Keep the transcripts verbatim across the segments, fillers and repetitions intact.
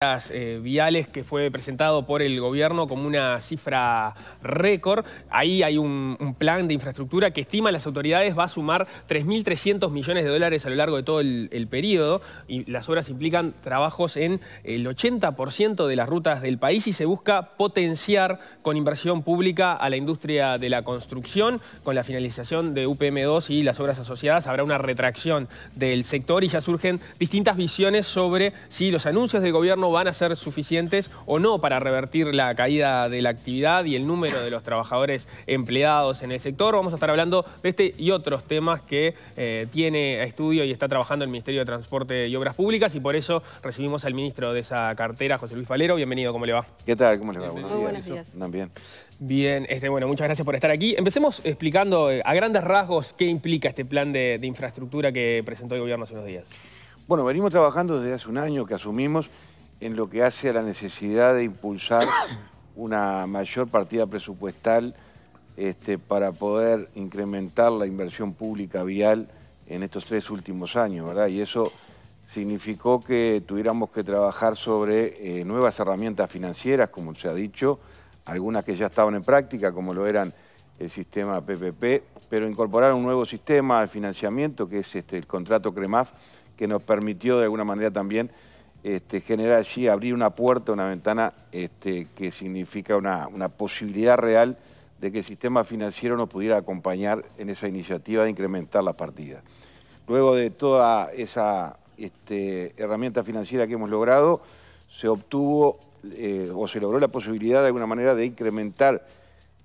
Eh, viales que fue presentado por el gobierno como una cifra récord. Ahí hay un, un plan de infraestructura que estima las autoridades va a sumar tres mil trescientos millones de dólares a lo largo de todo el, el periodo, y las obras implican trabajos en el ochenta por ciento de las rutas del país y se busca potenciar con inversión pública a la industria de la construcción. Con la finalización de U P M dos y las obras asociadas habrá una retracción del sector y ya surgen distintas visiones sobre si los anuncios del gobierno van a ser suficientes o no para revertir la caída de la actividad y el número de los trabajadores empleados en el sector. Vamos a estar hablando de este y otros temas que eh, tiene a estudio y está trabajando el Ministerio de Transporte y Obras Públicas, y por eso recibimos al ministro de esa cartera, José Luis Valero. Bienvenido, ¿cómo le va? ¿Qué tal? ¿Cómo le va? Buenos días. Muy buenos días. También. Bien, este, bueno, muchas gracias por estar aquí. Empecemos explicando eh, a grandes rasgos qué implica este plan de, de infraestructura que presentó el gobierno hace unos días. Bueno, venimos trabajando desde hace un año que asumimos en lo que hace a la necesidad de impulsar una mayor partida presupuestal este, para poder incrementar la inversión pública vial en estos tres últimos años, ¿verdad? Y eso significó que tuviéramos que trabajar sobre eh, nuevas herramientas financieras, como se ha dicho, algunas que ya estaban en práctica, como lo eran el sistema P P P, pero incorporar un nuevo sistema de financiamiento, que es este, el contrato CREMAF, que nos permitió de alguna manera también Este, generar allí, abrir una puerta, una ventana este, que significa una, una posibilidad real de que el sistema financiero nos pudiera acompañar en esa iniciativa de incrementar las partidas. Luego de toda esa este, herramienta financiera que hemos logrado, se obtuvo eh, o se logró la posibilidad de alguna manera de incrementar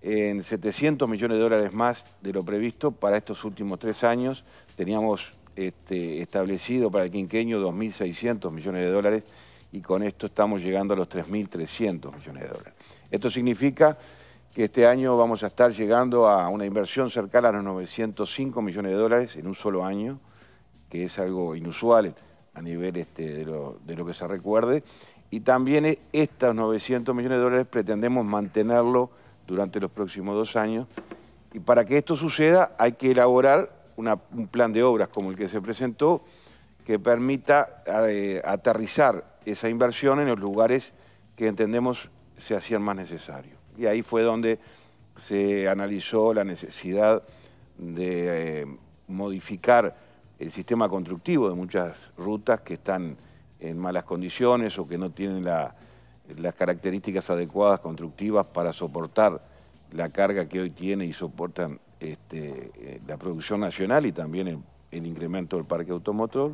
en setecientos millones de dólares más de lo previsto para estos últimos tres años. Teníamos Este, establecido para el quinquenio dos mil seiscientos millones de dólares y con esto estamos llegando a los tres mil trescientos millones de dólares. Esto significa que este año vamos a estar llegando a una inversión cercana a los novecientos cinco millones de dólares en un solo año, que es algo inusual a nivel este, de, lo, de lo que se recuerde, y también estos novecientos millones de dólares pretendemos mantenerlo durante los próximos dos años, y para que esto suceda hay que elaborar Una, un plan de obras como el que se presentó que permita eh, aterrizar esa inversión en los lugares que entendemos se hacían más necesarios. Y ahí fue donde se analizó la necesidad de eh, modificar el sistema constructivo de muchas rutas que están en malas condiciones o que no tienen la, las características adecuadas constructivas para soportar la carga que hoy tiene y soportan Este, la producción nacional y también el, el incremento del parque automotor.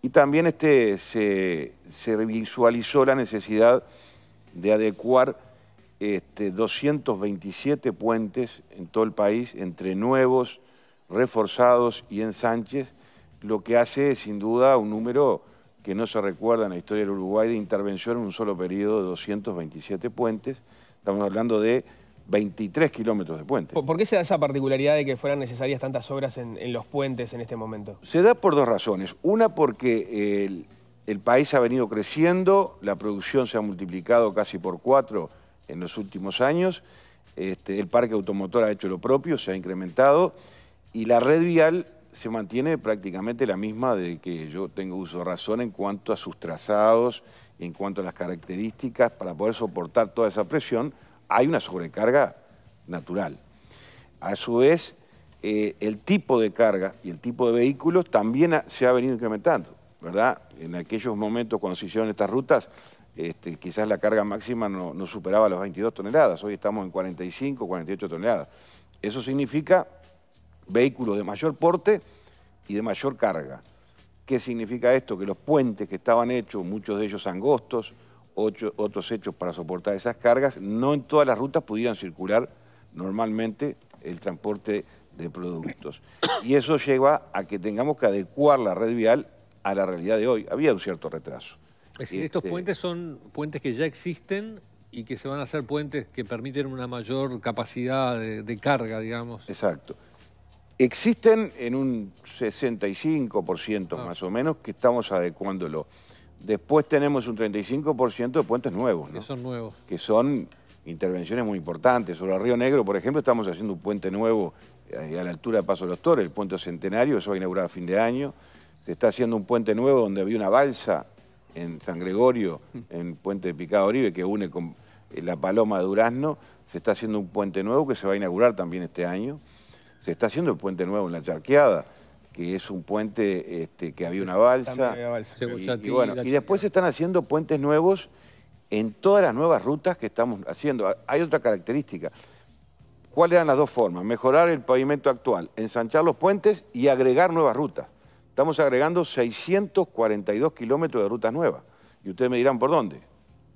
Y también este, se, se visualizó la necesidad de adecuar este, doscientos veintisiete puentes en todo el país, entre nuevos, reforzados y ensanches, lo que hace sin duda un número que no se recuerda en la historia del Uruguay de intervención en un solo periodo de doscientos veintisiete puentes. Estamos hablando de veintitrés kilómetros de puente. ¿Por qué se da esa particularidad de que fueran necesarias tantas obras en, en los puentes en este momento? Se da por dos razones. Una, porque el, el país ha venido creciendo, la producción se ha multiplicado casi por cuatro en los últimos años, este, el parque automotor ha hecho lo propio, se ha incrementado, y la red vial se mantiene prácticamente la misma de que yo tengo uso de razón en cuanto a sus trazados, en cuanto a las características para poder soportar toda esa presión. Hay una sobrecarga natural. A su vez, eh, el tipo de carga y el tipo de vehículos también ha, se ha venido incrementando, ¿verdad? En aquellos momentos cuando se hicieron estas rutas, este, quizás la carga máxima no, no superaba las veintidós toneladas, hoy estamos en cuarenta y cinco, cuarenta y ocho toneladas. Eso significa vehículos de mayor porte y de mayor carga. ¿Qué significa esto? Que los puentes que estaban hechos, muchos de ellos angostos, Ocho, otros hechos para soportar esas cargas, no en todas las rutas pudieran circular normalmente el transporte de productos. Y eso lleva a que tengamos que adecuar la red vial a la realidad de hoy. Había un cierto retraso. Es decir, este, estos puentes son puentes que ya existen y que se van a hacer puentes que permiten una mayor capacidad de, de carga, digamos. Exacto. Existen en un sesenta y cinco por ciento ah. más o menos que estamos adecuándolo. Después tenemos un treinta y cinco por ciento de puentes nuevos, ¿no? Que son nuevos. Que son intervenciones muy importantes. Sobre el Río Negro, por ejemplo, estamos haciendo un puente nuevo a la altura de Paso de los Toros, el puente Centenario, eso va a inaugurar a fin de año. Se está haciendo un puente nuevo donde había una balsa en San Gregorio, en Puente de Picada Oribe, que une con la Paloma de Durazno, se está haciendo un puente nuevo que se va a inaugurar también este año. Se está haciendo el puente nuevo en La Charqueada, que es un puente este, que había una balsa. Había balsa. Y, y, bueno, y después se están haciendo puentes nuevos en todas las nuevas rutas que estamos haciendo. Hay otra característica. ¿Cuáles eran las dos formas? Mejorar el pavimento actual, ensanchar los puentes y agregar nuevas rutas. Estamos agregando seiscientos cuarenta y dos kilómetros de rutas nuevas. Y ustedes me dirán, ¿por dónde?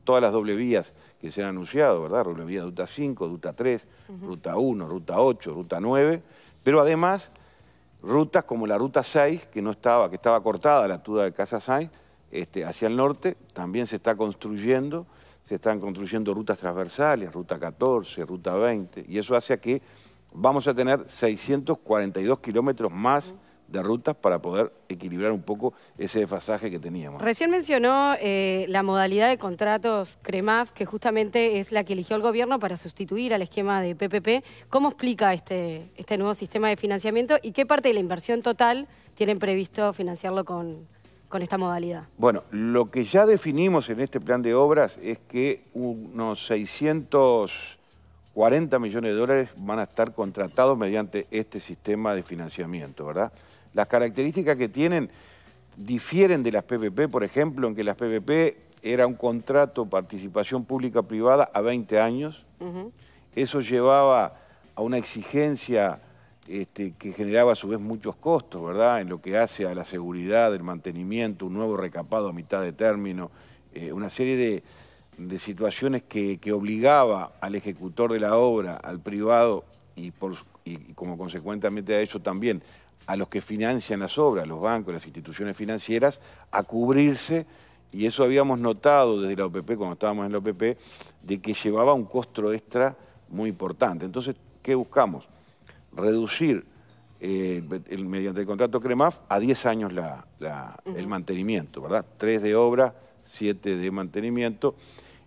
Todas las doble vías que se han anunciado, ¿verdad? Doble vía ruta cinco, ruta tres, uh-huh. ruta uno, ruta ocho, ruta nueve. Pero además, rutas como la ruta seis, que no estaba, que estaba cortada, la altura de Casa Sainz, este, hacia el norte, también se está construyendo. Se están construyendo rutas transversales, ruta catorce, ruta veinte. Y eso hace que vamos a tener seiscientos cuarenta y dos kilómetros más de rutas para poder equilibrar un poco ese desfasaje que teníamos. Recién mencionó eh, la modalidad de contratos CREMAF, que justamente es la que eligió el gobierno para sustituir al esquema de P P P. ¿Cómo explica este, este nuevo sistema de financiamiento y qué parte de la inversión total tienen previsto financiarlo con, con esta modalidad? Bueno, lo que ya definimos en este plan de obras es que unos seiscientos cuarenta millones de dólares van a estar contratados mediante este sistema de financiamiento, ¿verdad? Las características que tienen difieren de las P P P, por ejemplo, en que las P P P era un contrato participación pública-privada a veinte años. Uh-huh. Eso llevaba a una exigencia este, que generaba a su vez muchos costos, ¿verdad? En lo que hace a la seguridad, el mantenimiento, un nuevo recapado a mitad de término, eh, una serie de, de situaciones que, que obligaba al ejecutor de la obra, al privado y, por, y como consecuentemente a ello también, a los que financian las obras, los bancos, las instituciones financieras, a cubrirse, y eso habíamos notado desde la O P P, cuando estábamos en la O P P, de que llevaba un costo extra muy importante. Entonces, ¿qué buscamos? Reducir eh, el, el, mediante el contrato CREMAF a diez años la, la, uh-huh. el mantenimiento, ¿verdad? tres de obra, siete de mantenimiento.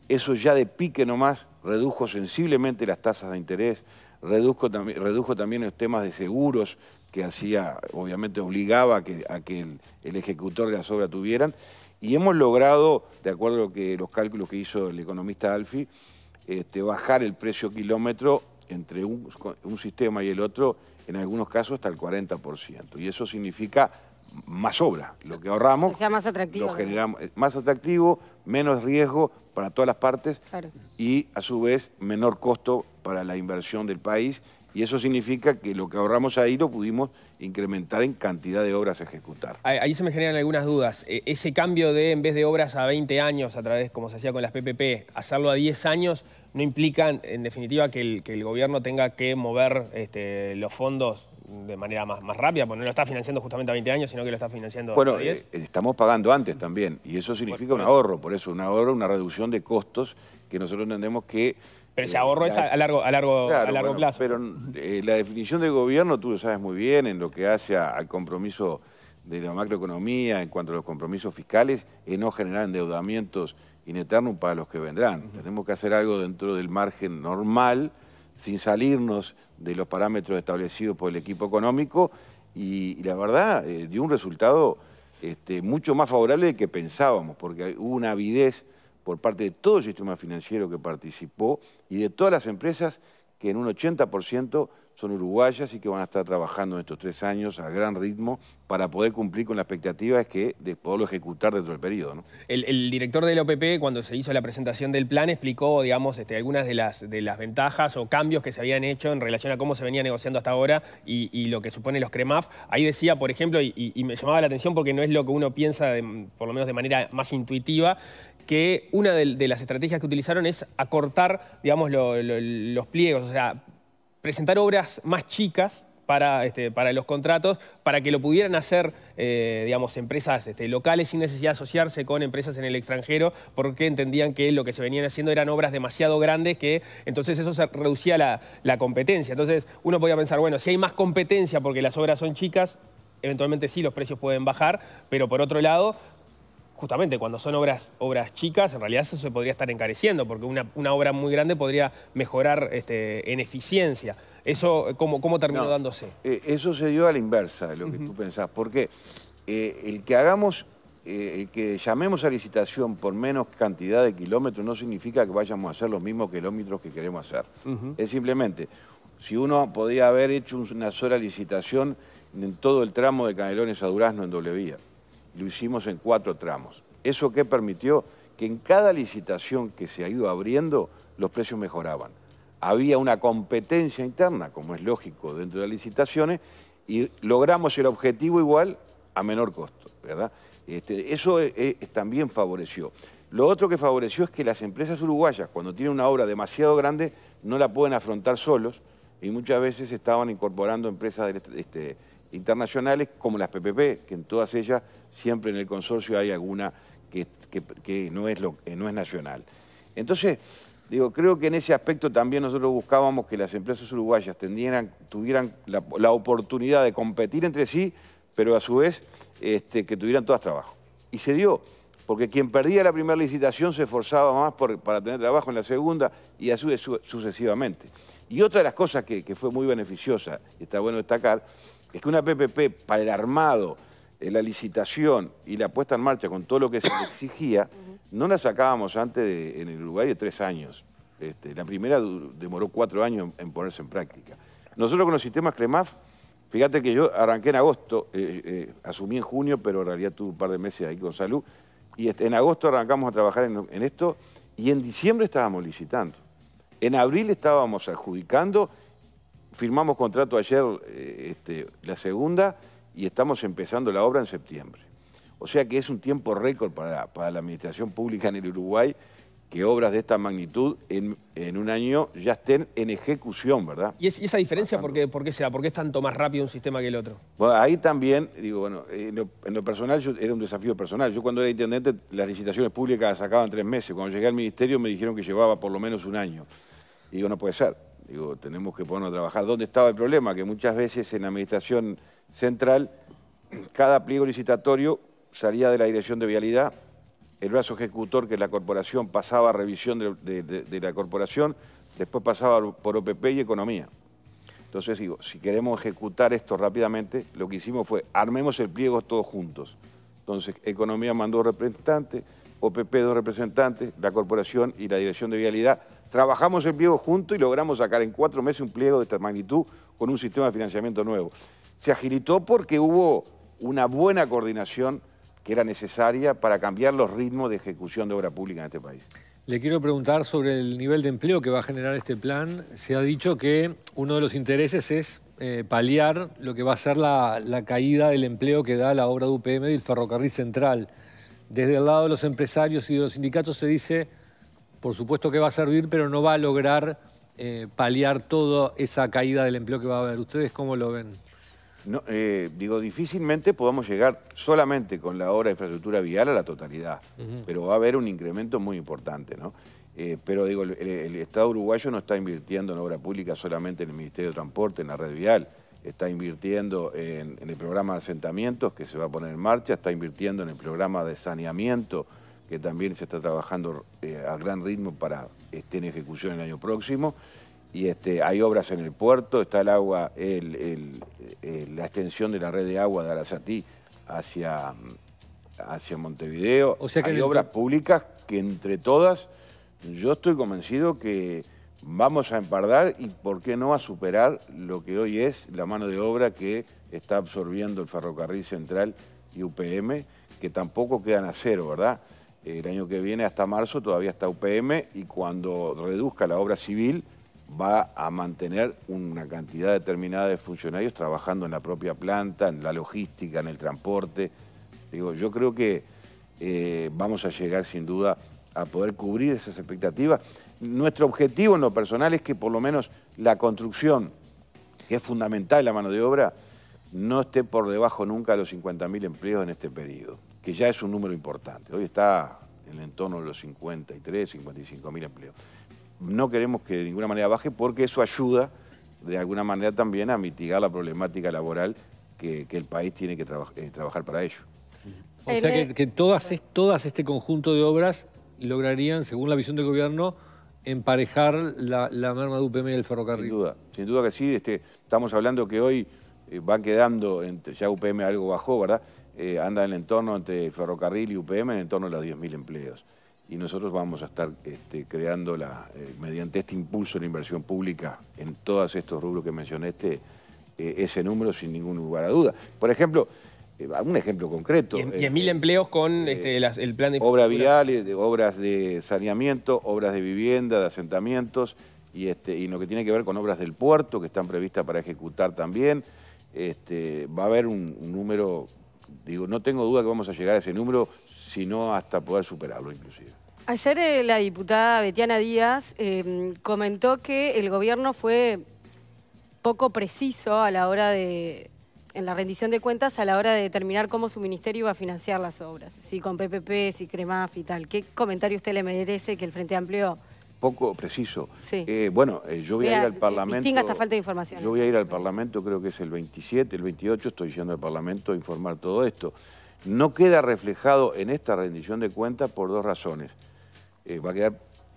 Eso ya de pique nomás redujo sensiblemente las tasas de interés, redujo, tam redujo también los temas de seguros, que hacía, obviamente obligaba a que, a que el, el ejecutor de las obras tuvieran. Y hemos logrado, de acuerdo a lo que, los cálculos que hizo el economista Alfi, este, bajar el precio kilómetro entre un, un sistema y el otro, en algunos casos hasta el cuarenta por ciento. Y eso significa más obra. Lo que ahorramos, que sea más atractivo, lo generamos, ¿no? Más atractivo, menos riesgo para todas las partes, claro. Y a su vez menor costo para la inversión del país. Y eso significa que lo que ahorramos ahí lo pudimos incrementar en cantidad de obras a ejecutar. Ahí se me generan algunas dudas. Ese cambio de, en vez de obras a veinte años, a través, como se hacía con las P P P, hacerlo a diez años, ¿no implica, en definitiva, que el, que el gobierno tenga que mover este, los fondos de manera más, más rápida? Porque no lo está financiando justamente a veinte años, sino que lo está financiando bueno, a diez. Bueno, eh, estamos pagando antes también, y eso significa por, por un eso. ahorro. Por eso, un ahorro, una reducción de costos que nosotros entendemos que... Pero ese ahorro eh, es a largo, a largo, claro, a largo bueno, plazo. Pero eh, la definición del gobierno, tú lo sabes muy bien, en lo que hace a, al compromiso de la macroeconomía, en cuanto a los compromisos fiscales, es no generar endeudamientos in eternum para los que vendrán. Uh-huh. Tenemos que hacer algo dentro del margen normal, sin salirnos de los parámetros establecidos por el equipo económico, y, y la verdad, eh, dio un resultado este, mucho más favorable del que pensábamos, porque hubo una avidez por parte de todo el sistema financiero que participó y de todas las empresas que en un ochenta por ciento son uruguayas y que van a estar trabajando en estos tres años a gran ritmo para poder cumplir con las expectativas que de poderlo ejecutar dentro del periodo, ¿no? El, el director de la O P P, cuando se hizo la presentación del plan, explicó, digamos, este, algunas de las, de las ventajas o cambios que se habían hecho en relación a cómo se venía negociando hasta ahora y, y lo que supone los CREMAF. Ahí decía, por ejemplo, y, y me llamaba la atención porque no es lo que uno piensa, de, por lo menos de manera más intuitiva, que una de, de las estrategias que utilizaron es acortar, digamos, lo, lo, los pliegos, o sea, presentar obras más chicas para, este, para los contratos, para que lo pudieran hacer, eh, digamos, empresas este, locales sin necesidad de asociarse con empresas en el extranjero, porque entendían que lo que se venían haciendo eran obras demasiado grandes, que entonces eso se reducía la, la competencia. Entonces uno podía pensar, bueno, si hay más competencia porque las obras son chicas, eventualmente sí, los precios pueden bajar, pero por otro lado... Justamente, cuando son obras, obras chicas, en realidad eso se podría estar encareciendo, porque una, una obra muy grande podría mejorar este, en eficiencia. Eso, ¿cómo, cómo terminó no, dándose? Eh, eso se dio a la inversa de lo que uh-huh. tú pensás, porque eh, el que hagamos eh, que llamemos a licitación por menos cantidad de kilómetros no significa que vayamos a hacer los mismos kilómetros que queremos hacer. Uh-huh. Es simplemente, si uno podía haber hecho una sola licitación en todo el tramo de Canelones a Durazno en doble vía, lo hicimos en cuatro tramos. ¿Eso qué permitió? Que en cada licitación que se ha ido abriendo, los precios mejoraban. Había una competencia interna, como es lógico, dentro de las licitaciones, y logramos el objetivo igual a menor costo, ¿verdad? Este, eso es, es, también favoreció. Lo otro que favoreció es que las empresas uruguayas, cuando tienen una obra demasiado grande, no la pueden afrontar solos, y muchas veces estaban incorporando empresas este, internacionales, como las P P P, que en todas ellas, siempre en el consorcio hay alguna que, que, que no es lo, no es nacional. Entonces, digo, creo que en ese aspecto también nosotros buscábamos que las empresas uruguayas tendieran, tuvieran la, la oportunidad de competir entre sí, pero a su vez este, que tuvieran todas trabajo. Y se dio, porque quien perdía la primera licitación se esforzaba más por, para tener trabajo en la segunda y a su vez su, sucesivamente. Y otra de las cosas que, que fue muy beneficiosa, y está bueno destacar, es que una P P P para el armado, la licitación y la puesta en marcha con todo lo que se exigía, no la sacábamos antes de, en el Uruguay de tres años. Este, la primera demoró cuatro años en ponerse en práctica. Nosotros con los sistemas CREMAF, fíjate que yo arranqué en agosto, eh, eh, asumí en junio, pero en realidad tuve un par de meses ahí con salud, y este, en agosto arrancamos a trabajar en, en esto, y en diciembre estábamos licitando. En abril estábamos adjudicando, firmamos contrato ayer eh, este, la segunda, y estamos empezando la obra en septiembre. O sea que es un tiempo récord para, para la administración pública en el Uruguay que obras de esta magnitud en, en un año ya estén en ejecución, ¿verdad? ¿Y, es, y esa diferencia por qué, por qué será? ¿Por qué es tanto más rápido un sistema que el otro? Bueno, ahí también, digo, bueno, en lo, en lo personal yo, era un desafío personal. Yo cuando era intendente las licitaciones públicas las sacaban tres meses. Cuando llegué al ministerio me dijeron que llevaba por lo menos un año. Y digo, no puede ser. Digo, tenemos que ponernos a trabajar. ¿Dónde estaba el problema? Que muchas veces en la administración central, cada pliego licitatorio salía de la Dirección de Vialidad, el brazo ejecutor, que es la corporación, pasaba a revisión de, de, de, de la corporación, después pasaba por O P P y Economía. Entonces digo, si queremos ejecutar esto rápidamente, lo que hicimos fue, armemos el pliego todos juntos. Entonces, Economía mandó dos representantes, O P P dos representantes, la corporación y la Dirección de Vialidad. Trabajamos el pliego juntos y logramos sacar en cuatro meses un pliego de esta magnitud con un sistema de financiamiento nuevo. Se agilitó porque hubo una buena coordinación que era necesaria para cambiar los ritmos de ejecución de obra pública en este país. Le quiero preguntar sobre el nivel de empleo que va a generar este plan. Se ha dicho que uno de los intereses es eh, paliar lo que va a ser la, la caída del empleo que da la obra de U P M y el ferrocarril central. Desde el lado de los empresarios y de los sindicatos se dice, por supuesto que va a servir, pero no va a lograr eh, paliar toda esa caída del empleo que va a haber. ¿Ustedes cómo lo ven? No, eh, digo, difícilmente podamos llegar solamente con la obra de infraestructura vial a la totalidad, uh-huh. pero va a haber un incremento muy importante, ¿no? Eh, pero digo, el, el Estado uruguayo no está invirtiendo en obra pública solamente en el Ministerio de Transporte, en la red vial, está invirtiendo en, en el programa de asentamientos que se va a poner en marcha, está invirtiendo en el programa de saneamiento que también se está trabajando eh, a gran ritmo para esté en ejecución el año próximo. Y este, hay obras en el puerto, está el agua, el, el, el, la extensión de la red de agua de Arasatí hacia, hacia Montevideo. O sea que hay el... obras públicas que entre todas, yo estoy convencido que vamos a empardar y por qué no a superar lo que hoy es la mano de obra que está absorbiendo el ferrocarril central y U P M, que tampoco quedan a cero, ¿verdad? El año que viene hasta marzo todavía está U P M y cuando reduzca la obra civil va a mantener una cantidad determinada de funcionarios trabajando en la propia planta, en la logística, en el transporte. Digo, yo creo que eh, vamos a llegar sin duda a poder cubrir esas expectativas. Nuestro objetivo en lo personal es que por lo menos la construcción, que es fundamental la mano de obra, no esté por debajo nunca de los cincuenta mil empleos en este periodo, que ya es un número importante. Hoy está en el entorno de los cincuenta y tres, cincuenta y cinco mil empleos. No queremos que de ninguna manera baje porque eso ayuda de alguna manera también a mitigar la problemática laboral que, que el país tiene que traba, eh, trabajar para ello. O sea que, que todas, todas este conjunto de obras lograrían, según la visión del gobierno, emparejar la, la merma de U P M y el ferrocarril. Sin duda, sin duda que sí. Este, estamos hablando que hoy eh, van quedando, entre, ya U P M algo bajó, ¿verdad? eh, anda en el entorno entre ferrocarril y U P M, en el entorno de los diez mil empleos. Y nosotros vamos a estar este, creando, la, eh, mediante este impulso de la inversión pública en todos estos rubros que mencionaste, eh, ese número sin ningún lugar a duda. Por ejemplo, eh, un ejemplo concreto. diez mil eh, empleos con eh, este, las, el plan de infraestructura. Obras viales, obras de saneamiento, obras de vivienda, de asentamientos, y, este, y lo que tiene que ver con obras del puerto, que están previstas para ejecutar también. Este, va a haber un, un número, digo, no tengo duda que vamos a llegar a ese número, sino hasta poder superarlo inclusive. Ayer eh, la diputada Betiana Díaz eh, comentó que el gobierno fue poco preciso a la hora de, en la rendición de cuentas, a la hora de determinar cómo su ministerio iba a financiar las obras, si con P P P, si CREMAF y tal. ¿Qué comentario usted le merece que el Frente Amplio... Poco preciso. Sí. Eh, bueno, eh, yo voy Vea, a ir al Parlamento... Distinga esta falta de información. Yo voy a ir al Parlamento, creo que es el veintisiete, el veintiocho, estoy yendo al Parlamento a informar todo esto. No queda reflejado en esta rendición de cuentas por dos razones. Eh, va a quedar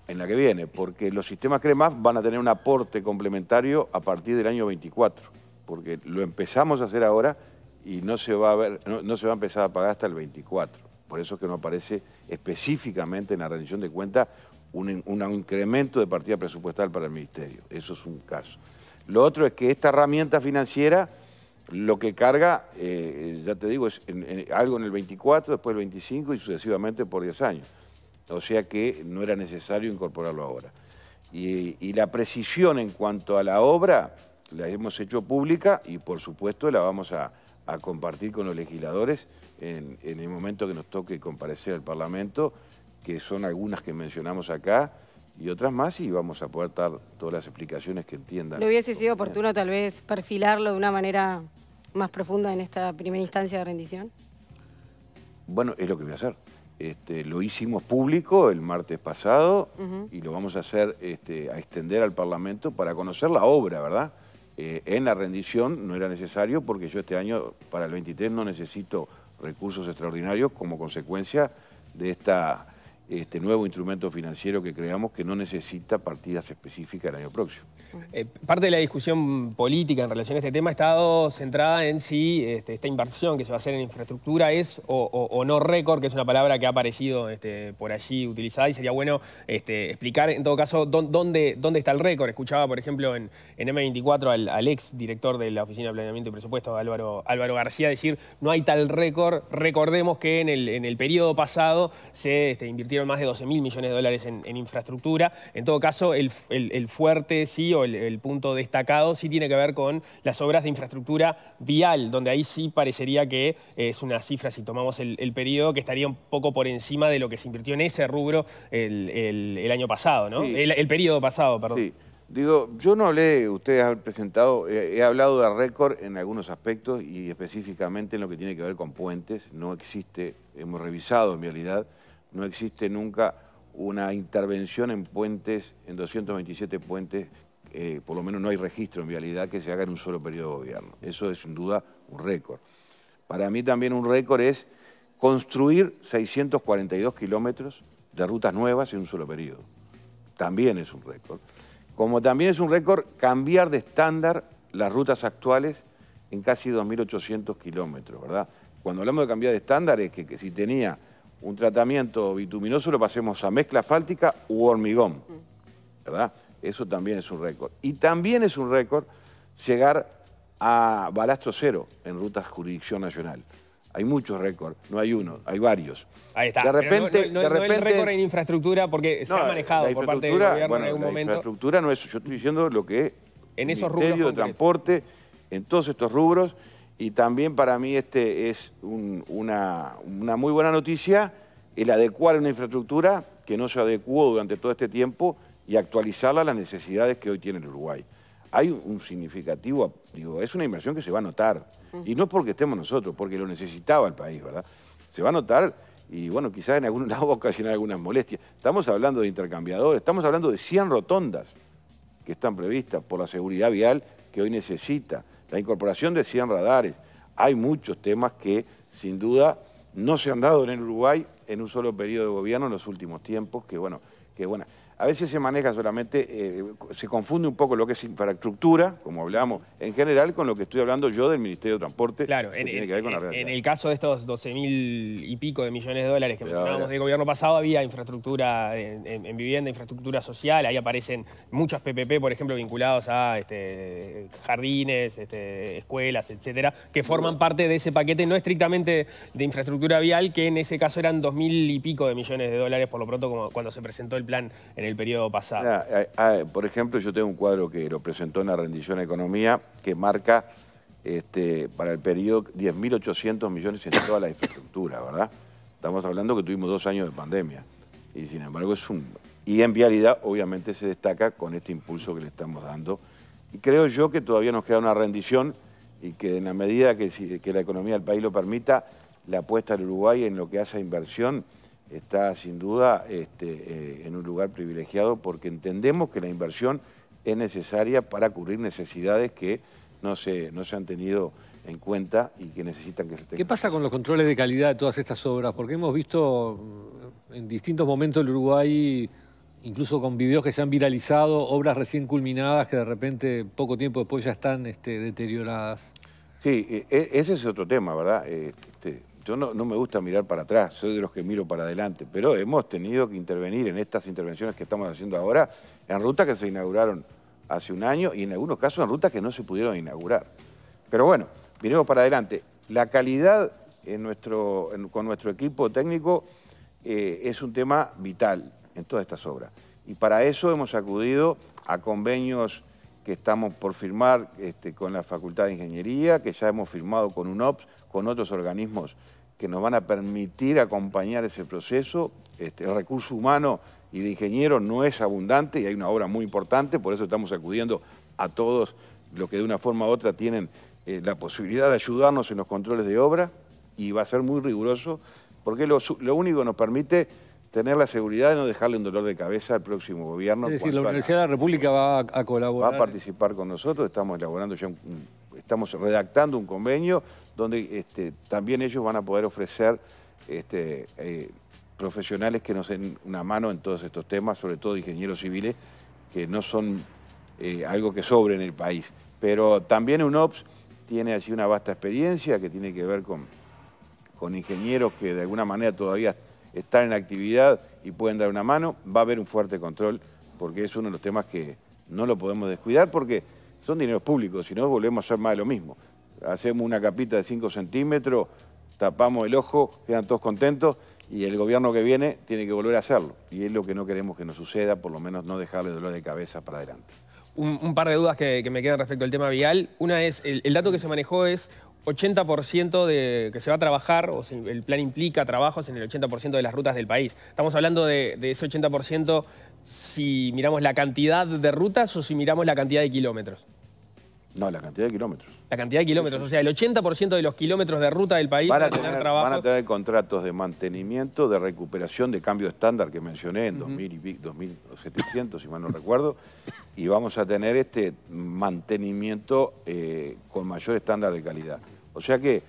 en la que viene, porque los sistemas CREMAF van a tener un aporte complementario a partir del año veinticuatro, porque lo empezamos a hacer ahora y no se va a, ver, no, no se va a empezar a pagar hasta el veinticuatro. Por eso es que no aparece específicamente en la rendición de cuentas Un, un incremento de partida presupuestal para el Ministerio. Eso es un caso. Lo otro es que esta herramienta financiera lo que carga, eh, ya te digo, es en, en, algo en el veinticuatro, después el veinticinco y sucesivamente por diez años. O sea que no era necesario incorporarlo ahora. Y, y la precisión en cuanto a la obra la hemos hecho pública y por supuesto la vamos a, a compartir con los legisladores en, en el momento que nos toque comparecer al Parlamento, que son algunas que mencionamos acá y otras más, y vamos a poder dar todas las explicaciones que entiendan. ¿No hubiese sido oportuno tal vez perfilarlo de una manera más profunda en esta primera instancia de rendición? Bueno, es lo que voy a hacer. Este, lo hicimos público el martes pasado uh-huh. y lo vamos a hacer este, a extender al Parlamento para conocer la obra, ¿verdad? Eh, en la rendición no era necesario porque yo este año para el veintitrés no necesito recursos extraordinarios como consecuencia de esta... este nuevo instrumento financiero que creamos que no necesita partidas específicas el año próximo. Eh, parte de la discusión política en relación a este tema ha estado centrada en si este, esta inversión que se va a hacer en infraestructura es o, o, o no récord, que es una palabra que ha aparecido este, por allí utilizada, y sería bueno este, explicar en todo caso dónde, dónde, dónde está el récord. Escuchaba, por ejemplo, en, en M veinticuatro al, al ex director de la Oficina de Planeamiento y Presupuesto, Álvaro, Álvaro García, decir no hay tal récord. Recordemos que en el, en el periodo pasado se este, invirtió más de doce mil millones de dólares en, en infraestructura. En todo caso, el, el, el fuerte sí, o el, el punto destacado sí tiene que ver con las obras de infraestructura vial, donde ahí sí parecería que es una cifra, si tomamos el, el periodo, que estaría un poco por encima de lo que se invirtió en ese rubro el, el, el año pasado, ¿no? Sí. El, el periodo pasado, perdón. Sí. Digo, yo no hablé, ustedes han presentado, eh, he hablado de récord en algunos aspectos y específicamente en lo que tiene que ver con puentes. No existe, hemos revisado en realidad, no existe nunca una intervención en puentes, en doscientos veintisiete puentes, eh, por lo menos no hay registro en vialidad que se haga en un solo periodo de gobierno. Eso es sin duda un récord. Para mí también un récord es construir seiscientos cuarenta y dos kilómetros de rutas nuevas en un solo periodo. También es un récord. Como también es un récord cambiar de estándar las rutas actuales en casi dos mil ochocientos kilómetros, ¿verdad? Cuando hablamos de cambiar de estándar es que, que si tenía... un tratamiento bituminoso lo pasemos a mezcla asfáltica u hormigón, ¿verdad? Eso también es un récord. Y también es un récord llegar a balasto cero en rutas jurisdicción nacional. Hay muchos récords, no hay uno, hay varios. Ahí está. De repente, pero no, no, de repente, no hay récord en infraestructura porque no, se ha manejado por parte del gobierno, bueno, en algún la momento. La infraestructura no es, yo estoy diciendo lo que es en esos Ministerio de Transporte, en todos estos rubros. Y también para mí este es un, una, una muy buena noticia el adecuar una infraestructura que no se adecuó durante todo este tiempo y actualizarla a las necesidades que hoy tiene el Uruguay. Hay un significativo, digo, es una inversión que se va a notar. Y no porque estemos nosotros, porque lo necesitaba el país, ¿verdad? Se va a notar y, bueno, quizás en algún lado va a ocasionar algunas molestias. Estamos hablando de intercambiadores, estamos hablando de cien rotondas que están previstas por la seguridad vial que hoy necesita. La incorporación de cien radares. Hay muchos temas que, sin duda, no se han dado en el Uruguay en un solo periodo de gobierno en los últimos tiempos, que, bueno, que bueno, a veces se maneja solamente, eh, se confunde un poco lo que es infraestructura, como hablamos en general, con lo que estoy hablando yo del Ministerio de Transporte. Claro, en, tiene que ver con en, la en el caso de estos doce mil y pico de millones de dólares que mencionábamos del gobierno pasado, había infraestructura en, en, en vivienda, infraestructura social, ahí aparecen muchas P P P, por ejemplo, vinculados a este, jardines, este, escuelas, etcétera, que forman bueno. parte de ese paquete, no estrictamente de infraestructura vial, que en ese caso eran dos mil y pico de millones de dólares, por lo pronto, como cuando se presentó el plan en el periodo pasado. Mira, a, a, por ejemplo, yo tengo un cuadro que lo presentó en la rendición de Economía que marca este, para el periodo diez mil ochocientos millones en toda la infraestructura, ¿verdad? Estamos hablando que tuvimos dos años de pandemia y sin embargo es un... Y en vialidad obviamente se destaca con este impulso que le estamos dando. Y creo yo que todavía nos queda una rendición y que en la medida que, que la economía del país lo permita, la apuesta del Uruguay en lo que hace a inversión está sin duda este, eh, en un lugar privilegiado porque entendemos que la inversión es necesaria para cubrir necesidades que no se, no se han tenido en cuenta y que necesitan que se tengan. ¿Qué pasa con los controles de calidad de todas estas obras? Porque hemos visto en distintos momentos el Uruguay, incluso con videos que se han viralizado, obras recién culminadas que de repente poco tiempo después ya están este, deterioradas. Sí, ese es otro tema, ¿verdad? Este, Yo no, no me gusta mirar para atrás, soy de los que miro para adelante, pero hemos tenido que intervenir en estas intervenciones que estamos haciendo ahora en rutas que se inauguraron hace un año y en algunos casos en rutas que no se pudieron inaugurar. Pero bueno, miremos para adelante. La calidad en nuestro, en, con nuestro equipo técnico eh, es un tema vital en todas estas obras. Y para eso hemos acudido a convenios que estamos por firmar este, con la Facultad de Ingeniería, que ya hemos firmado con UNOPS, con otros organismos que nos van a permitir acompañar ese proceso. Este, el recurso humano y de ingenieros no es abundante y hay una obra muy importante, por eso estamos acudiendo a todos los que de una forma u otra tienen eh, la posibilidad de ayudarnos en los controles de obra y va a ser muy riguroso porque lo, lo único que nos permite tener la seguridad de no dejarle un dolor de cabeza al próximo gobierno. Es decir, la Universidad a, de la República va a, a colaborar. Va a participar con nosotros, estamos elaborando ya un, estamos redactando un convenio donde este, también ellos van a poder ofrecer este, eh, profesionales que nos den una mano en todos estos temas, sobre todo ingenieros civiles, que no son eh, algo que sobre en el país. Pero también UNOPS tiene allí una vasta experiencia que tiene que ver con, con ingenieros que de alguna manera todavía están en actividad y pueden dar una mano. Va a haber un fuerte control porque es uno de los temas que no lo podemos descuidar porque son dineros públicos, si no volvemos a hacer más de lo mismo. Hacemos una capita de cinco centímetros, tapamos el ojo, quedan todos contentos y el gobierno que viene tiene que volver a hacerlo. Y es lo que no queremos que nos suceda, por lo menos no dejarle dolor de cabeza para adelante. Un, un par de dudas que, que me quedan respecto al tema vial. Una es, el, el dato que se manejó es ochenta por ciento de que se va a trabajar, o sea, el plan implica trabajos en el ochenta por ciento de las rutas del país. Estamos hablando de, de ese ochenta por ciento si miramos la cantidad de rutas o si miramos la cantidad de kilómetros. No, la cantidad de kilómetros. La cantidad de kilómetros, o sea, el ochenta por ciento de los kilómetros de ruta del país van a, van a tener, tener trabajo. Van a tener contratos de mantenimiento, de recuperación, de cambio estándar que mencioné en uh-huh. dos mil y pico, dos mil setecientos, si mal no recuerdo, y vamos a tener este mantenimiento eh, con mayor estándar de calidad. O sea que,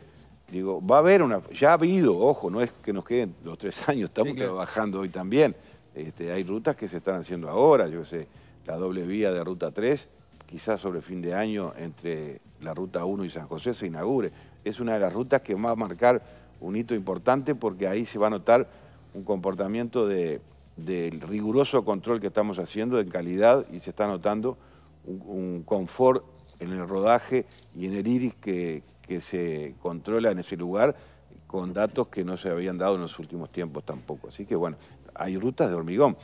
digo, va a haber una... Ya ha habido, ojo, no es que nos queden los tres años, estamos sí, claro. trabajando hoy también. Este, hay rutas que se están haciendo ahora, yo sé, la doble vía de ruta tres... quizás sobre fin de año entre la ruta uno y San José se inaugure. Es una de las rutas que va a marcar un hito importante porque ahí se va a notar un comportamiento de, del riguroso control que estamos haciendo en calidad y se está notando un, un confort en el rodaje y en el iris que, que se controla en ese lugar con datos que no se habían dado en los últimos tiempos tampoco. Así que bueno, hay rutas de hormigón.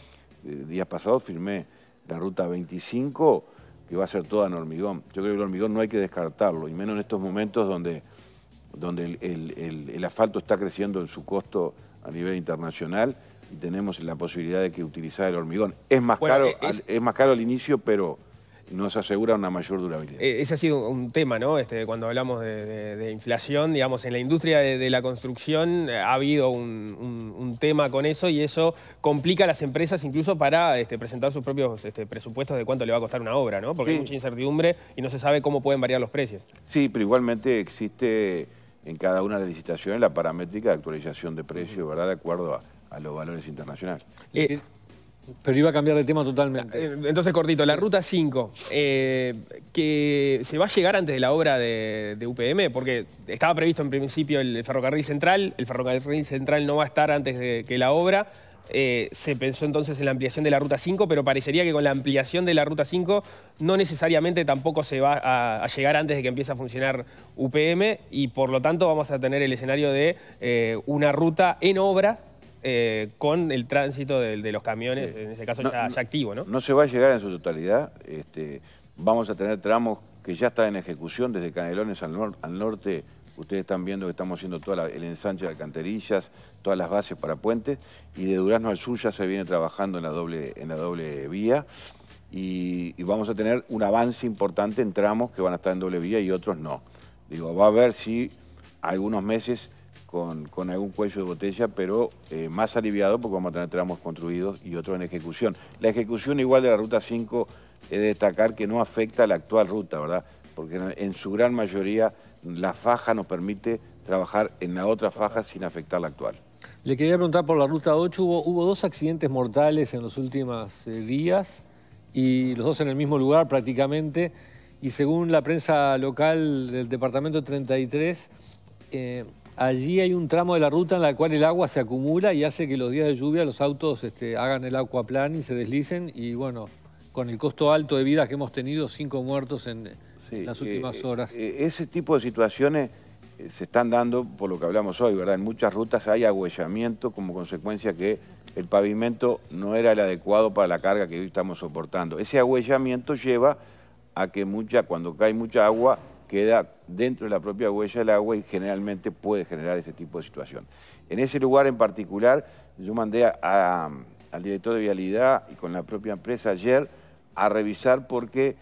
El día pasado firmé la ruta veinticinco... que va a ser toda en hormigón. Yo creo que el hormigón no hay que descartarlo, y menos en estos momentos donde, donde el, el, el, el asfalto está creciendo en su costo a nivel internacional y tenemos la posibilidad de que utilizar el hormigón. Es más, bueno, caro, es... Al, es más caro al inicio, pero nos asegura una mayor durabilidad. Ese ha sido un tema, ¿no? Este, cuando hablamos de, de, de inflación, digamos, en la industria de, de la construcción ha habido un, un, un tema con eso y eso complica a las empresas incluso para este, presentar sus propios este, presupuestos de cuánto le va a costar una obra, ¿no? Porque sí. hay mucha incertidumbre y no se sabe cómo pueden variar los precios. Sí, pero igualmente existe en cada una de las licitaciones la paramétrica de actualización de precios, ¿verdad? De acuerdo a, a los valores internacionales. Eh, Pero iba a cambiar de tema totalmente. Entonces, cortito, la Ruta cinco, eh, que ¿se va a llegar antes de la obra de, de U P M? Porque estaba previsto en principio el ferrocarril central, el ferrocarril central no va a estar antes de que la obra. Eh, se pensó entonces en la ampliación de la Ruta cinco, pero parecería que con la ampliación de la Ruta cinco no necesariamente tampoco se va a, a llegar antes de que empiece a funcionar U P M, y por lo tanto vamos a tener el escenario de eh, una ruta en obra, Eh, con el tránsito de, de los camiones, sí. En ese caso no, ya, ya activo, ¿no? No se va a llegar en su totalidad. Este, vamos a tener tramos que ya están en ejecución desde Canelones al, nor al norte. Ustedes están viendo que estamos haciendo todo el ensanche de alcantarillas, todas las bases para puentes, y de Durazno al sur ya se viene trabajando en la doble, en la doble vía, y, y vamos a tener un avance importante en tramos que van a estar en doble vía y otros no. Digo, va a haber sí algunos meses Con, con algún cuello de botella, pero eh, más aliviado porque vamos a tener tramos construidos y otros en ejecución. La ejecución igual de la Ruta cinco es de destacar que no afecta a la actual ruta, ¿verdad? Porque en, en su gran mayoría la faja nos permite trabajar en la otra faja sin afectar la actual. Le quería preguntar por la Ruta ocho, hubo, hubo dos accidentes mortales en los últimos eh, días, y los dos en el mismo lugar prácticamente, y según la prensa local del Departamento treinta y tres... Eh, allí hay un tramo de la ruta en la cual el agua se acumula y hace que los días de lluvia los autos este, hagan el aquaplán y se deslicen, y bueno, con el costo alto de vidas que hemos tenido, cinco muertos en sí, las últimas eh, horas. Eh, ese tipo de situaciones eh, se están dando por lo que hablamos hoy, ¿verdad? En muchas rutas hay agüellamiento como consecuencia que el pavimento no era el adecuado para la carga que hoy estamos soportando. Ese agüellamiento lleva a que mucha, cuando cae mucha agua, queda dentro de la propia huella del agua y generalmente puede generar ese tipo de situación. En ese lugar en particular, yo mandé a, a, al director de Vialidad y con la propia empresa ayer a revisar porque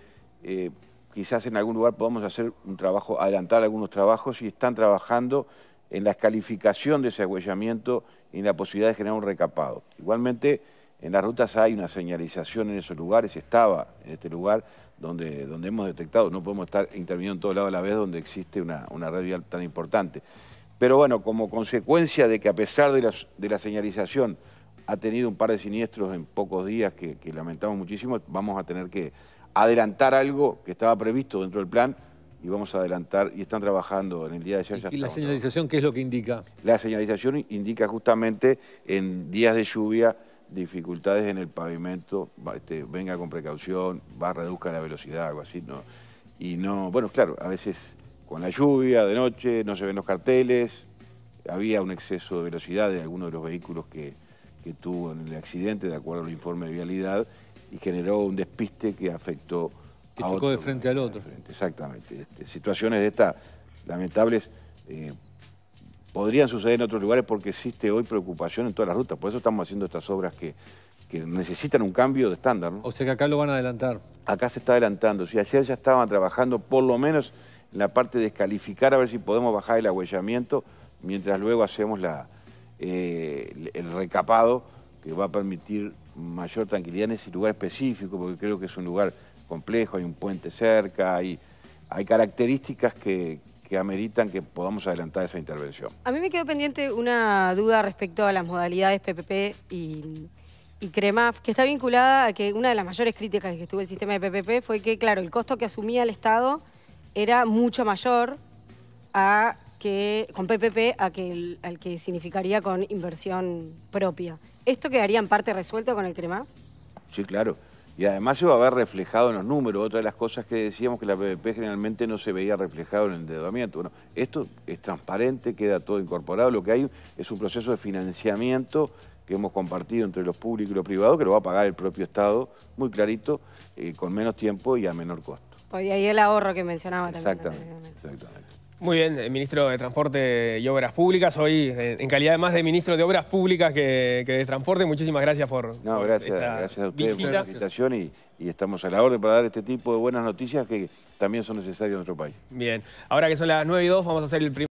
eh, quizás en algún lugar podamos hacer un trabajo, adelantar algunos trabajos, y están trabajando en la calificación de ese agüellamiento y en la posibilidad de generar un recapado. Igualmente, en las rutas hay una señalización en esos lugares, estaba en este lugar donde, donde hemos detectado, no podemos estar interviniendo en todos lados a la vez donde existe una, una red vial tan importante. Pero bueno, como consecuencia de que a pesar de, los, de la señalización ha tenido un par de siniestros en pocos días que, que lamentamos muchísimo, vamos a tener que adelantar algo que estaba previsto dentro del plan, y vamos a adelantar, y están trabajando en el día de ayer. ¿Y la señalización qué es lo que indica? La señalización indica justamente en días de lluvia dificultades en el pavimento, este, venga con precaución, va, reduzca la velocidad, algo así, ¿no? Y no, bueno, claro, a veces con la lluvia de noche no se ven los carteles, había un exceso de velocidad de alguno de los vehículos que, que tuvo en el accidente, de acuerdo al informe de vialidad, y generó un despiste que afectó que a otro. Que chocó de frente al otro. Frente, exactamente. Este, situaciones de estas lamentables Eh, podrían suceder en otros lugares porque existe hoy preocupación en todas las rutas. Por eso estamos haciendo estas obras que, que necesitan un cambio de estándar, ¿no? O sea que acá lo van a adelantar. Acá se está adelantando. Si ayer ya estaban trabajando por lo menos en la parte de descalificar, a ver si podemos bajar el agüellamiento, mientras luego hacemos la, eh, el recapado que va a permitir mayor tranquilidad en ese lugar específico, porque creo que es un lugar complejo, hay un puente cerca, hay, hay características que... que ameritan que podamos adelantar esa intervención. A mí me quedó pendiente una duda respecto a las modalidades P P P y, y CREMAF, que está vinculada a que una de las mayores críticas que tuvo el sistema de P P P fue que, claro, el costo que asumía el Estado era mucho mayor a que, con P P P a que el, al que significaría con inversión propia. ¿Esto quedaría en parte resuelto con el CREMAF? Sí, claro. Y además se va a ver reflejado en los números. Otra de las cosas que decíamos que la P P P generalmente no se veía reflejado en el endeudamiento. Bueno, esto es transparente, queda todo incorporado. Lo que hay es un proceso de financiamiento que hemos compartido entre los públicos y los privados, que lo va a pagar el propio Estado, muy clarito, eh, con menos tiempo y a menor costo. Pues de ahí el ahorro que mencionaba. Exactamente, también. Exactamente. Muy bien, el ministro de Transporte y Obras Públicas, hoy en calidad más de ministro de Obras Públicas que, que de Transporte, muchísimas gracias por No, por gracias, esta gracias a ustedes visita. Por la invitación y, y estamos a la orden para dar este tipo de buenas noticias que también son necesarias en nuestro país. Bien, ahora que son las nueve y dos vamos a hacer el primer...